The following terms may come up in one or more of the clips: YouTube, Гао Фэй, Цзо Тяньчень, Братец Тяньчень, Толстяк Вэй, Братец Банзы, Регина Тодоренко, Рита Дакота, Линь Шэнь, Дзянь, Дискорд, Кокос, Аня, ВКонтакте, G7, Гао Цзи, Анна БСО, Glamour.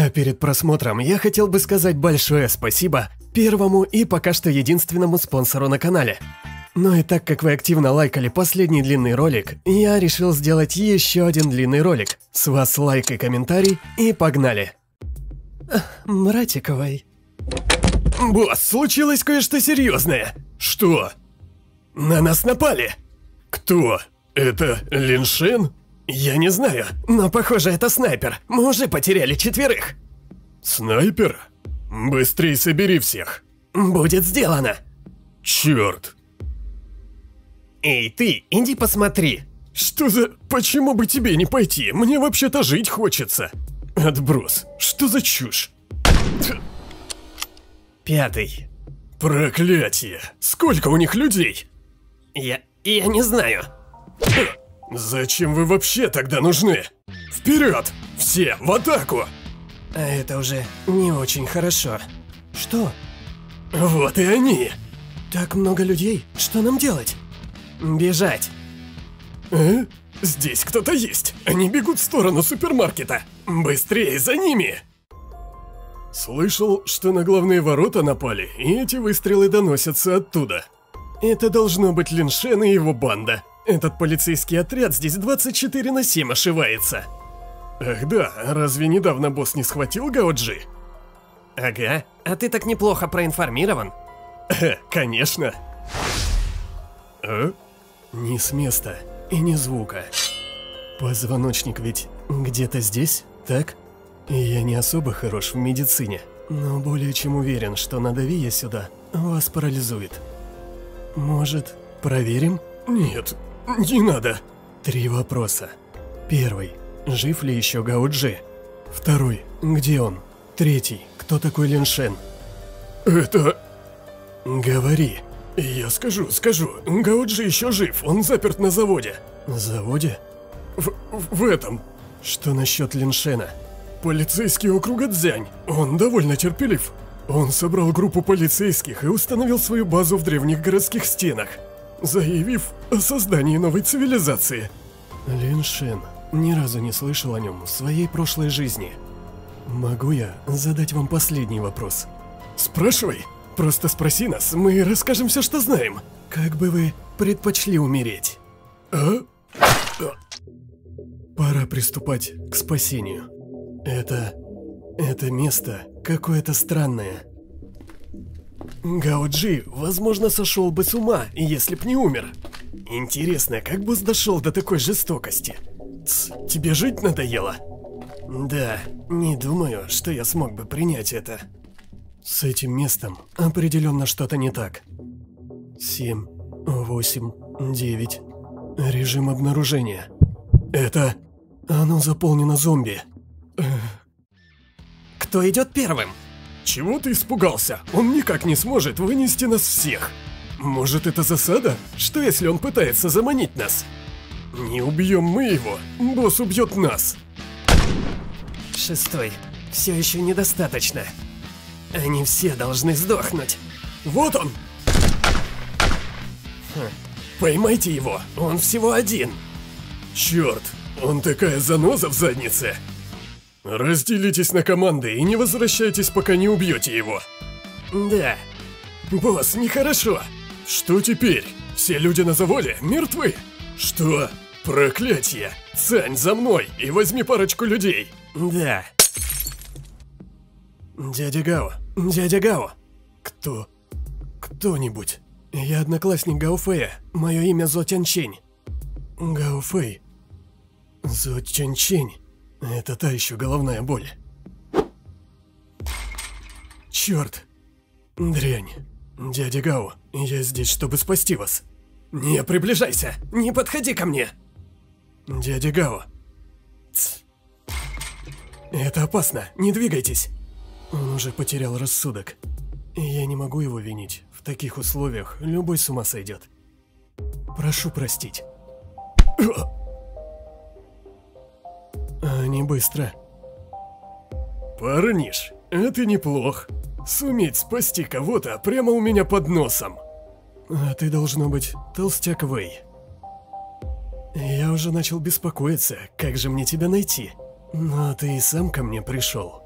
А перед просмотром я хотел бы сказать большое спасибо первому и пока что единственному спонсору на канале. Ну и так как вы активно лайкали последний длинный ролик, я решил сделать еще один длинный ролик. С вас лайк и комментарий, и погнали. Братиковой. Босс, случилось кое-что серьезное. Что? На нас напали. Кто? Это Линь Шэнь? Я не знаю, но похоже это снайпер. Мы уже потеряли четверых. Снайпер? Быстрее собери всех. Будет сделано. Черт. Эй ты, иди посмотри. Что за... Почему бы тебе не пойти? Мне вообще-то жить хочется. Отброс. Что за чушь? Пятый. Проклятие. Сколько у них людей? Я не знаю. Зачем вы вообще тогда нужны? Вперед! Все в атаку! А это уже не очень хорошо. Что? Вот и они! Так много людей, что нам делать? Бежать. А? Здесь кто-то есть. Они бегут в сторону супермаркета. Быстрее за ними! Слышал, что на главные ворота напали, и эти выстрелы доносятся оттуда. Это должно быть Линь Шэнь и его банда. Этот полицейский отряд здесь 24/7 ошивается. Ах да, разве недавно босс не схватил Гао Цзи? Ага, а ты так неплохо проинформирован. Конечно. А? Ни с места и ни звука. Позвоночник ведь где-то здесь, так? Я не особо хорош в медицине, но более чем уверен, что надави я сюда, вас парализует. Может, проверим? Нет, не надо. Три вопроса. Первый. Жив ли еще Гао Цзи? Второй. Где он? Третий. Кто такой Линь Шэнь? Это... Говори. Я скажу. Гао Цзи еще жив, он заперт на заводе. Заводе? В этом. Что насчет Линь Шэня? Полицейский округа Дзянь. Он довольно терпелив. Он собрал группу полицейских и установил свою базу в древних городских стенах, заявив о создании новой цивилизации. Линь Шэнь. Ни разу не слышал о нем в своей прошлой жизни. Могу я задать вам последний вопрос? Спрашивай. Просто спроси нас, мы расскажем все, что знаем. Как бы вы предпочли умереть? А? Пора приступать к спасению. Это место какое-то странное. Гао Цзи, возможно, сошел бы с ума, если б не умер. Интересно, как босс дошел до такой жестокости? Тс, тебе жить надоело? Да, не думаю, что я смог бы принять это. С этим местом определенно что-то не так. 7, 8, 9. Режим обнаружения. Это... Оно заполнено зомби. Кто идет первым? Чего ты испугался? Он никак не сможет вынести нас всех. Может, это засада? Что если он пытается заманить нас? Не убьем мы его, босс убьет нас. 6. Все еще недостаточно. Они все должны сдохнуть. Вот он! Поймайте его, он всего один. Черт, он такая заноза в заднице. Разделитесь на команды и не возвращайтесь, пока не убьете его. Да. Босс, нехорошо. Что теперь? Все люди на заводе мертвы? Что? Проклятье. Цань, за мной и возьми парочку людей. Да. Дядя Гао, кто-нибудь, я одноклассник Гао Фэя, мое имя Цзо Тяньчень. Гао Фэй, Цзо Тяньчень, это та еще головная боль. Черт, дрянь, дядя Гао, я здесь, чтобы спасти вас. Не приближайся, не подходи ко мне. Дядя Гао, тс. Это опасно, не двигайтесь. Он уже потерял рассудок. Я не могу его винить. В таких условиях любой с ума сойдет. Прошу простить. Не быстро. Парниш, это неплох. Суметь спасти кого-то прямо у меня под носом. А ты должно быть Толстяк Вэй. Я уже начал беспокоиться, как же мне тебя найти. Но ты и сам ко мне пришел.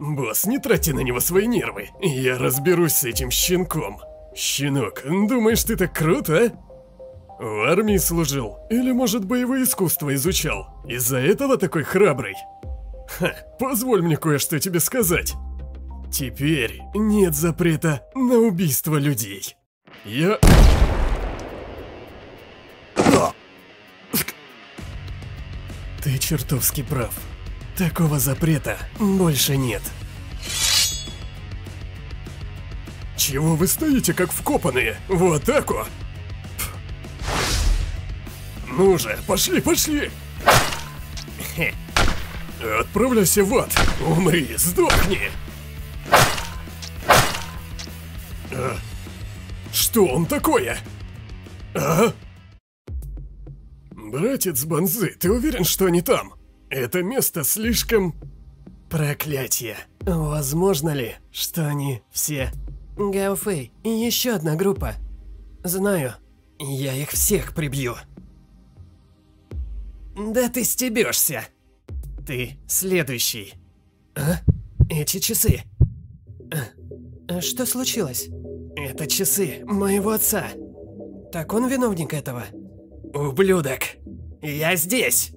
Босс, не трати на него свои нервы. Я разберусь с этим щенком. Щенок, думаешь, ты так крут, а? В армии служил. Или, может, боевое искусство изучал. Из-за этого такой храбрый. Ха, позволь мне кое-что тебе сказать. Теперь нет запрета на убийство людей. Я... Ты чертовски прав. Такого запрета больше нет. Чего вы стоите как вкопанные? В атаку! Ну же, пошли, пошли! Отправляйся в ад! Умри, сдохни! А? Что он такое? А? Братец Банзы, ты уверен, что они там? Это место слишком... Проклятье. Возможно ли, что они все... Гао Фэй и еще одна группа. Знаю, я их всех прибью. Да ты стебешься. Ты следующий. А? Эти часы. А что случилось? Это часы моего отца. Так он виновник этого? Ублюдок! Я здесь!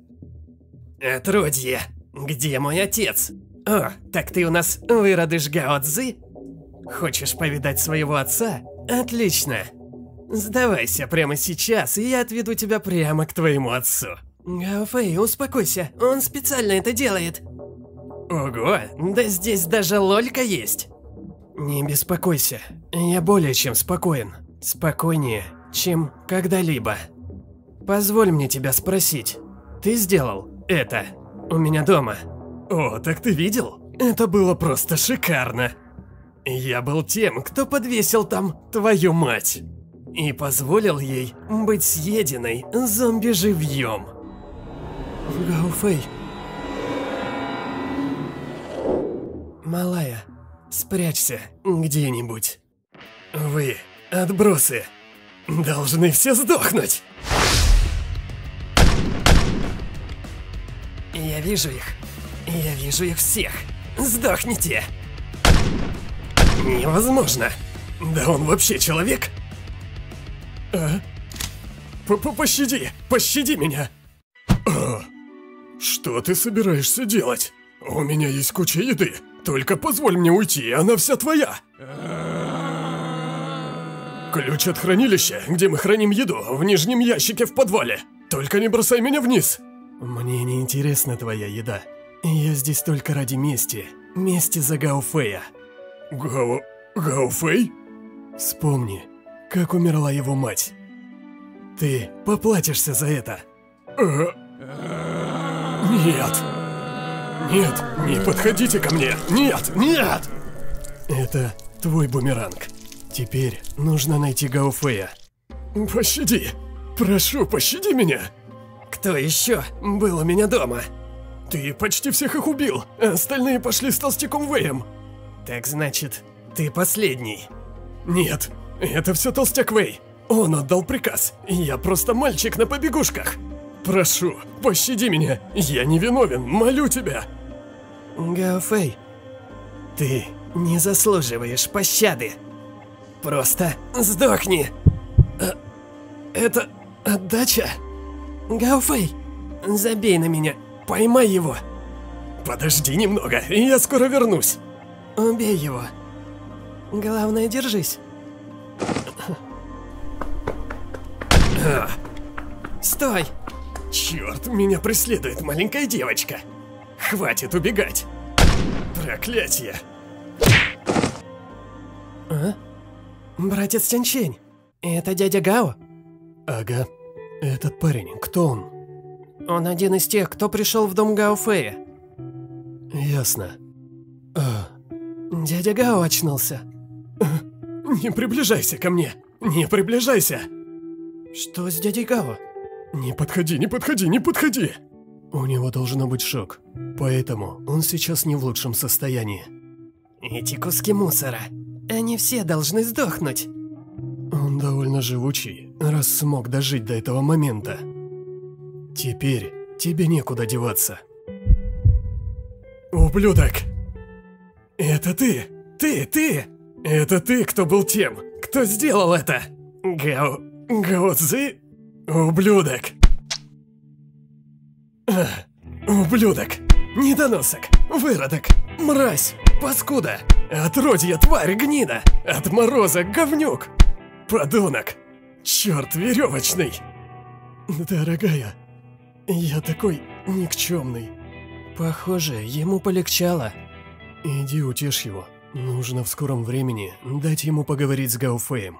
Отродье! Где мой отец? О, так ты у нас выродыш Гао Цзи? Хочешь повидать своего отца? Отлично! Сдавайся прямо сейчас, и я отведу тебя прямо к твоему отцу. Гао Фэй, успокойся, он специально это делает. Ого, да здесь даже лолька есть. Не беспокойся, я более чем спокоен. Спокойнее, чем когда-либо. Позволь мне тебя спросить, ты сделал это у меня дома? О, так ты видел? Это было просто шикарно. Я был тем, кто подвесил там твою мать. И позволил ей быть съеденной зомби живьем. Гао Фэй. Малая, спрячься где-нибудь. Вы, отбросы, должны все сдохнуть. Я вижу их. Я вижу их всех. Сдохните. Невозможно. Да он вообще человек? А? Пощади. Пощади меня. А? Что ты собираешься делать? У меня есть куча еды. Только позволь мне уйти, она вся твоя. Ключ от хранилища, где мы храним еду, в нижнем ящике в подвале. Только не бросай меня вниз. Мне не интересна твоя еда. Я здесь только ради мести. Мести за Гао Фэя. Гао Фэй? Вспомни, как умерла его мать. Ты поплатишься за это. Нет. Нет, не подходите ко мне. Нет, нет. Это твой бумеранг. Теперь нужно найти Гао Фэя. Пощади. Прошу, пощади меня. Кто еще был у меня дома? Ты почти всех их убил, а остальные пошли с Толстяком Вэем. Так значит, ты последний. Нет, это все Толстяк Вэй. Он отдал приказ, я просто мальчик на побегушках. Прошу, пощади меня, я не виновен, молю тебя. Гао Фэй, ты не заслуживаешь пощады. Просто сдохни. Это отдача? Гао Фэй, забей на меня, поймай его. Подожди немного, я скоро вернусь. Убей его. Главное, держись. Стой! Черт, меня преследует маленькая девочка. Хватит убегать. Проклятие. А? Братец Тяньчень, это дядя Гао? Ага. Этот парень, кто он? Он один из тех, кто пришел в дом Гао Фэя. Ясно. Дядя Гао очнулся. Не приближайся ко мне! Не приближайся! Что с дядей Гао? Не подходи, не подходи, не подходи! У него должно быть шок, поэтому он сейчас не в лучшем состоянии. Эти куски мусора, они все должны сдохнуть. Он довольно живучий, раз смог дожить до этого момента. Теперь тебе некуда деваться. Ублюдок! Это ты! Ты! Это ты, кто был тем, кто сделал это! Гао Цзи? Ублюдок! Ублюдок! Недоносок! Выродок! Мразь! Паскуда! Отродье, тварь, гнида! Отморозок, говнюк! Подонок! Черт веревочный! Дорогая, я такой никчемный. Похоже, ему полегчало. Иди утешь его. Нужно в скором времени дать ему поговорить с Гао Фэем.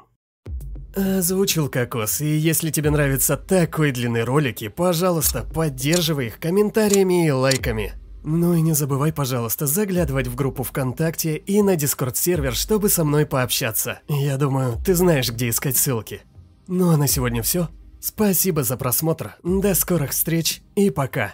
Озвучил Кокос, и если тебе нравятся такой длины ролики, пожалуйста, поддерживай их комментариями и лайками. Ну и не забывай, пожалуйста, заглядывать в группу ВКонтакте и на Дискорд-сервер, чтобы со мной пообщаться. Я думаю, ты знаешь, где искать ссылки. Ну а на сегодня все. Спасибо за просмотр, до скорых встреч и пока.